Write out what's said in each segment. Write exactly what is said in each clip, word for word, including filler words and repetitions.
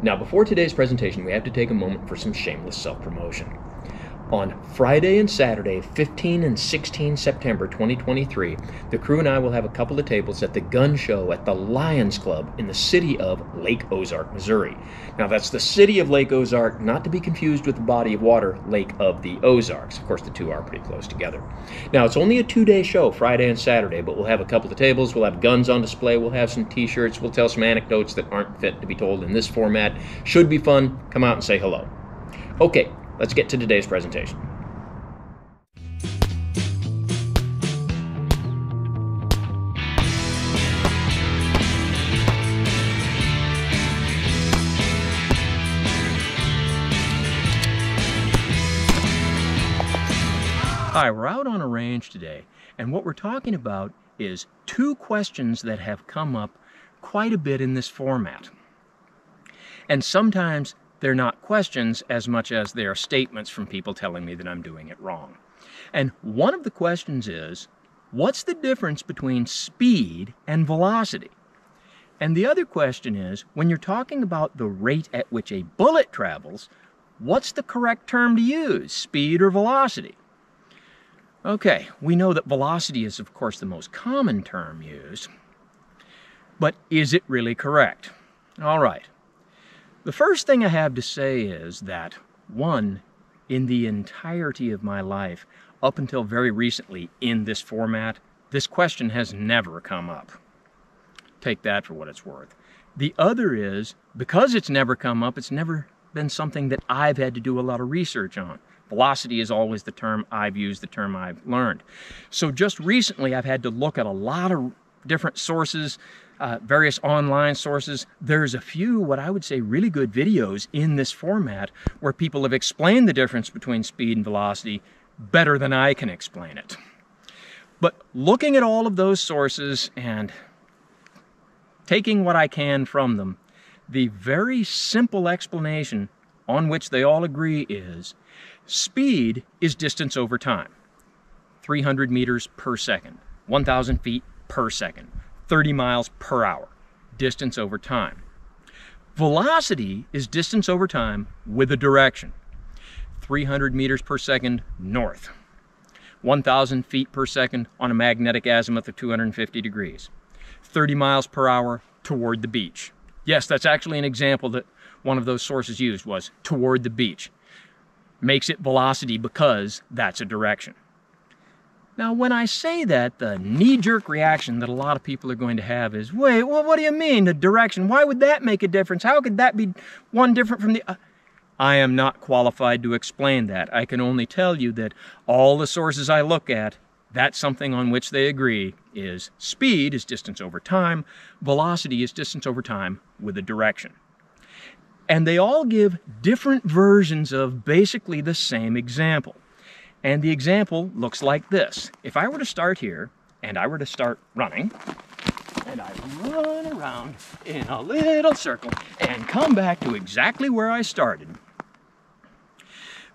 Now, before today's presentation, we have to take a moment for some shameless self-promotion. On Friday and Saturday, fifteen and sixteen September twenty twenty-three, the crew and I will have a couple of tables at the gun show at the Lions Club in the city of Lake Ozark, Missouri. Now, that's the city of Lake Ozark, not to be confused with the body of water, Lake of the Ozarks. Of course, the two are pretty close together. Now, it's only a two-day show, Friday and Saturday, but we'll have a couple of tables, we'll have guns on display, we'll have some t-shirts, we'll tell some anecdotes that aren't fit to be told in this format. Should be fun. Come out and say hello. Okay. Let's get to today's presentation. Hi, we're out on a range today, and what we're talking about is two questions that have come up quite a bit in this format. And sometimes they're not questions as much as they are statements from people telling me that I'm doing it wrong. And one of the questions is, what's the difference between speed and velocity? And the other question is, when you're talking about the rate at which a bullet travels, what's the correct term to use, speed or velocity? Okay, we know that velocity is, of course, the most common term used, but is it really correct? All right. The first thing I have to say is that, one, in the entirety of my life, up until very recently in this format, this question has never come up. Take that for what it's worth. The other is, because it's never come up, it's never been something that I've had to do a lot of research on. Velocity is always the term I've used, the term I've learned. So just recently, I've had to look at a lot of different sources, uh, various online sources. There's a few, what I would say, really good videos in this format where people have explained the difference between speed and velocity better than I can explain it. But looking at all of those sources and taking what I can from them, the very simple explanation on which they all agree is speed is distance over time, three hundred meters per second, one thousand feet per second, thirty miles per hour, distance over time. Velocity is distance over time with a direction, three hundred meters per second north, one thousand feet per second on a magnetic azimuth of two hundred fifty degrees, thirty miles per hour toward the beach. Yes, that's actually an example that one of those sources used was toward the beach. Makes it velocity because that's a direction. Now, when I say that, the knee-jerk reaction that a lot of people are going to have is, wait, well, what do you mean, the direction? Why would that make a difference? How could that be one different from the other? I am not qualified to explain that. I can only tell you that all the sources I look at, that's something on which they agree is speed is distance over time, velocity is distance over time with a direction. And they all give different versions of basically the same example. And the example looks like this. If I were to start here, and I were to start running, and I run around in a little circle and come back to exactly where I started,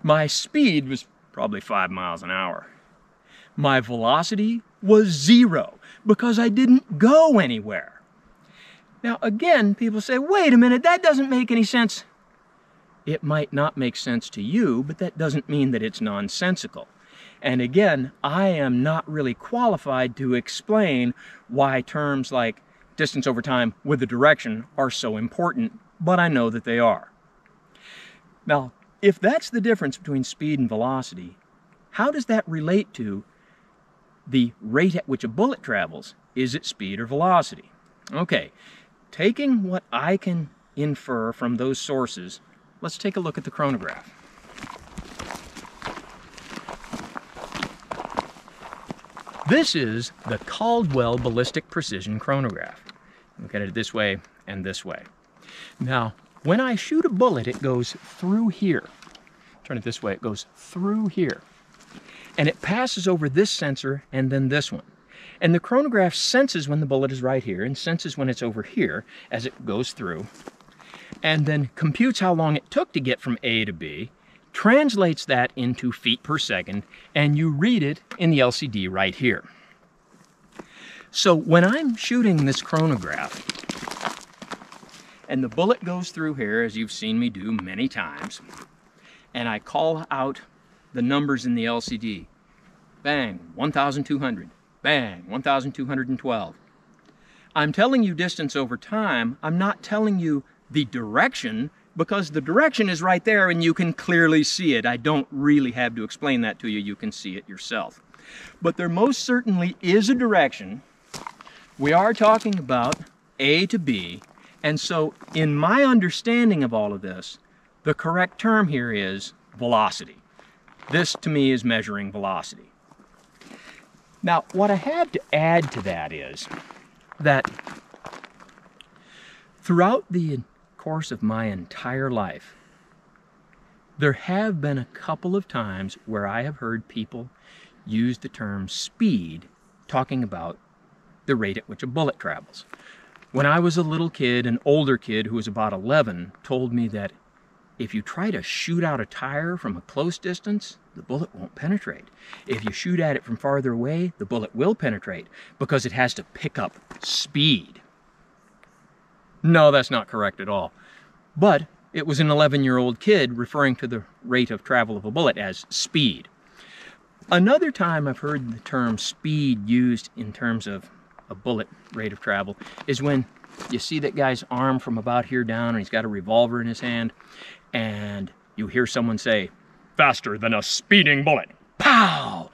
my speed was probably five miles an hour. My velocity was zero because I didn't go anywhere. Now again, people say, wait a minute, that doesn't make any sense. It might not make sense to you, but that doesn't mean that it's nonsensical. And again, I am not really qualified to explain why terms like distance over time with a direction are so important, but I know that they are. Now, if that's the difference between speed and velocity, how does that relate to the rate at which a bullet travels? Is it speed or velocity? Okay, taking what I can infer from those sources, let's take a look at the chronograph. This is the Caldwell Ballistic Precision Chronograph. Look at it this way and this way. Now, when I shoot a bullet, it goes through here. Turn it this way, it goes through here. And it passes over this sensor and then this one. And the chronograph senses when the bullet is right here and senses when it's over here as it goes through, and then computes how long it took to get from A to B, translates that into feet per second, and you read it in the L C D right here. So when I'm shooting this chronograph, And the bullet goes through here, as you've seen me do many times, and I call out the numbers in the L C D. Bang, one thousand two hundred. Bang, one thousand two hundred twelve. I'm telling you distance over time. I'm not telling you the direction, because the direction is right there and you can clearly see it. I don't really have to explain that to you. You can see it yourself. But there most certainly is a direction. We are talking about A to B. And so in my understanding of all of this, the correct term here is velocity. This to me is measuring velocity. Now, what I have to add to that is that throughout the course of my entire life, there have been a couple of times where I have heard people use the term speed talking about the rate at which a bullet travels. When I was a little kid, an older kid who was about eleven told me that if you try to shoot out a tire from a close distance, the bullet won't penetrate. If you shoot at it from farther away, the bullet will penetrate because it has to pick up speed. No, that's not correct at all. But it was an eleven-year-old kid referring to the rate of travel of a bullet as speed. Another time I've heard the term speed used in terms of a bullet rate of travel is when you see that guy's arm from about here down and he's got a revolver in his hand, and you hear someone say, "Faster than a speeding bullet. Pow!"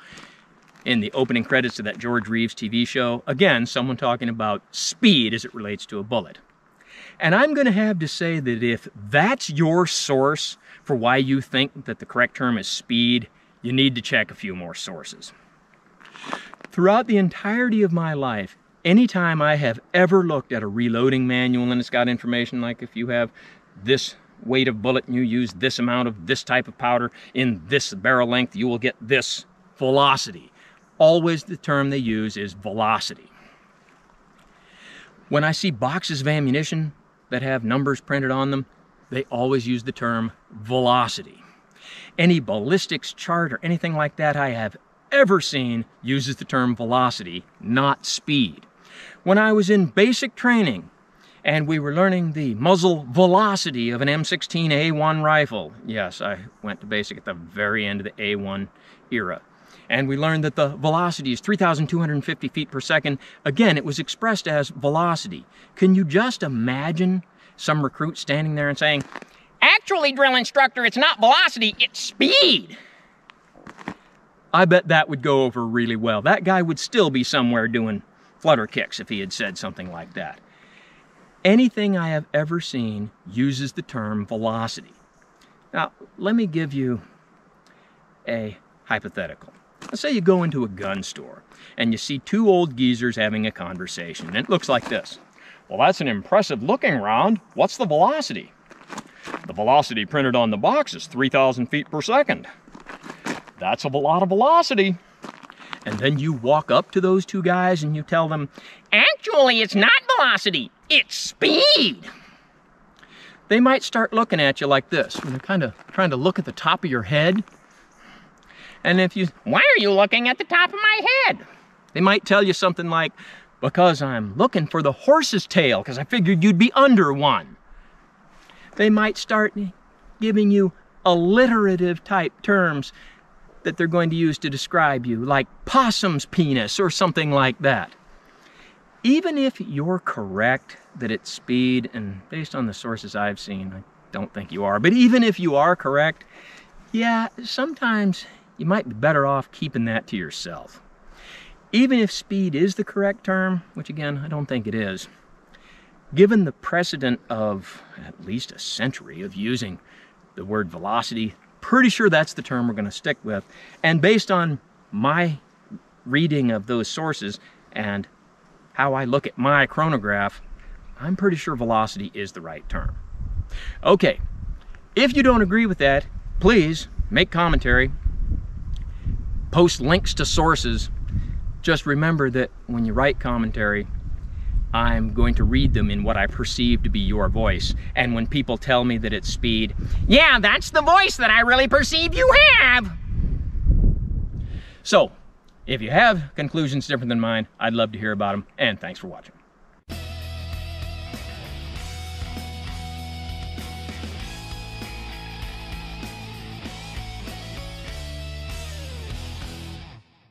In the opening credits of that George Reeves T V show, again, someone talking about speed as it relates to a bullet. And I'm going to have to say that if that's your source for why you think that the correct term is speed, you need to check a few more sources. Throughout the entirety of my life, anytime I have ever looked at a reloading manual and it's got information like if you have this weight of bullet and you use this amount of this type of powder in this barrel length, you will get this velocity. Always the term they use is velocity. When I see boxes of ammunition that have numbers printed on them, they always use the term velocity. Any ballistics chart or anything like that I have ever seen uses the term velocity, not speed. When I was in basic training and we were learning the muzzle velocity of an M sixteen A one rifle, yes, I went to basic at the very end of the A one era, and we learned that the velocity is three thousand two hundred fifty feet per second. Again, it was expressed as velocity. Can you just imagine some recruit standing there and saying, "Actually, drill instructor, it's not velocity, it's speed"? I bet that would go over really well. That guy would still be somewhere doing flutter kicks if he had said something like that. Anything I have ever seen uses the term velocity. Now, let me give you a hypothetical. Let's say you go into a gun store and you see two old geezers having a conversation, and it looks like this. "Well, that's an impressive looking round. What's the velocity?" "The velocity printed on the box is three thousand feet per second." "That's a lot of velocity." And then you walk up to those two guys and you tell them, "Actually, it's not velocity, it's speed." They might start looking at you like this. They're kind of trying to look at the top of your head. And if you, "Why are you looking at the top of my head?" They might tell you something like, "Because I'm looking for the horse's tail, because I figured you'd be under one." They might start giving you alliterative type terms that they're going to use to describe you, like possum's penis or something like that. Even if you're correct that it's speed, and based on the sources I've seen, I don't think you are, but even if you are correct, yeah, sometimes you might be better off keeping that to yourself. Even if speed is the correct term, which again, I don't think it is, given the precedent of at least a century of using the word velocity, pretty sure that's the term we're going to stick with. And based on my reading of those sources and how I look at my chronograph, I'm pretty sure velocity is the right term. Okay, if you don't agree with that, please make commentary, post links to sources. Just remember that when you write commentary, I'm going to read them in what I perceive to be your voice. And when people tell me that it's speed, yeah, that's the voice that I really perceive you have. So, if you have conclusions different than mine, I'd love to hear about them, and thanks for watching.